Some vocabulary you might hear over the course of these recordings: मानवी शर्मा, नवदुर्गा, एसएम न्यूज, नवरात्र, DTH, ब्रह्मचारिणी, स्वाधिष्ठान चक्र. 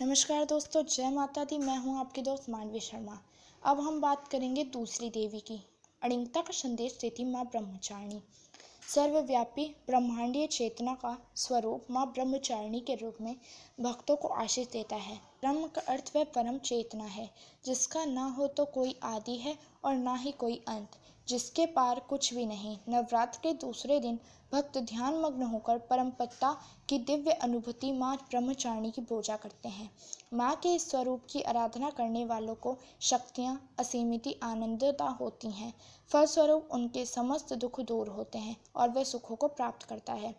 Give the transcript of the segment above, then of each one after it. नमस्कार दोस्तों, जय माता दी। मैं हूं आपकी दोस्त मानवी शर्मा। अब हम बात करेंगे दूसरी देवी की, अडिंगता का संदेश देती माँ ब्रह्मचारिणी। सर्वव्यापी ब्रह्मांडीय चेतना का स्वरूप माँ ब्रह्मचारिणी के रूप में भक्तों को आशीष देता है। ब्रह्म का अर्थ वह परम चेतना है जिसका ना हो तो कोई आदि है और ना ही कोई अंत, जिसके पार कुछ भी नहीं। नवरात्र के दूसरे दिन भक्त ध्यानमग्न होकर परमपत्ता की दिव्य अनुभूति माँ ब्रह्मचारिणी की पूजा करते हैं। माँ के इस स्वरूप की आराधना करने वालों को शक्तियाँ असीमित आनंददा होती हैं। फलस्वरूप उनके समस्त दुख दूर होते हैं और वह सुखों को प्राप्त करता है।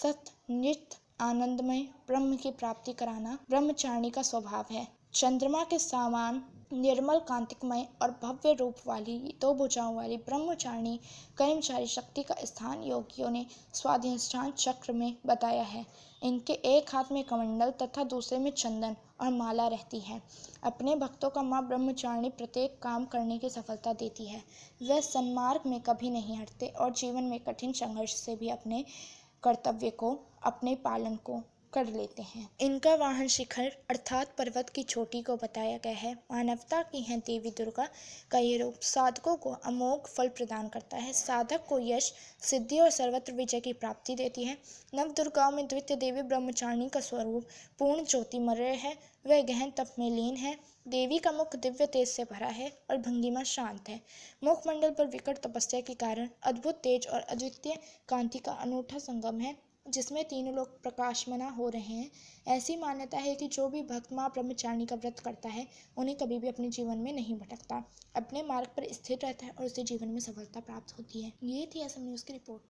सत्य नित्य आनंदमय ब्रह्म की प्राप्ति कराना ब्रह्मचारिणी का स्वभाव है। चंद्रमा के समान निर्मल कांतिकमय और भव्य रूप वाली दो भुजाओं वाली ब्रह्मचारिणी कर्मचारी शक्ति का स्थान योगियों ने स्वाधिष्ठान चक्र में बताया है। इनके एक हाथ में कमंडल तथा दूसरे में चंदन और माला रहती है। अपने भक्तों का माँ ब्रह्मचारिणी प्रत्येक काम करने की सफलता देती है। वह सन्मार्ग में कभी नहीं हटते और जीवन में कठिन संघर्ष से भी अपने कर्तव्य को, अपने पालन को कर लेते हैं। इनका वाहन शिखर अर्थात पर्वत की चोटी को बताया गया है। मानवता की है देवी दुर्गा का ये रूप। साधकों को अमोघ फल प्रदान करता है। साधक को यश, सिद्धि और सर्वत्र विजय की प्राप्ति देती है। नवदुर्गाओं में द्वितीय देवी ब्रह्मचारिणी का स्वरूप पूर्ण ज्योतिमय है। वह गहन तप में लीन है। देवी का मुख दिव्य तेज से भरा है और भंगिमा शांत है। मुखमंडल पर विकट तपस्या के कारण अद्भुत तेज और अद्वितीय कांति का अनूठा संगम है, जिसमें तीनों लोग प्रकाशमना हो रहे हैं। ऐसी मान्यता है कि जो भी भक्त माँ ब्रह्मचारिणी का व्रत करता है उन्हें कभी भी अपने जीवन में नहीं भटकता, अपने मार्ग पर स्थिर रहता है और उसे जीवन में सफलता प्राप्त होती है। ये थी एसएम न्यूज की रिपोर्ट।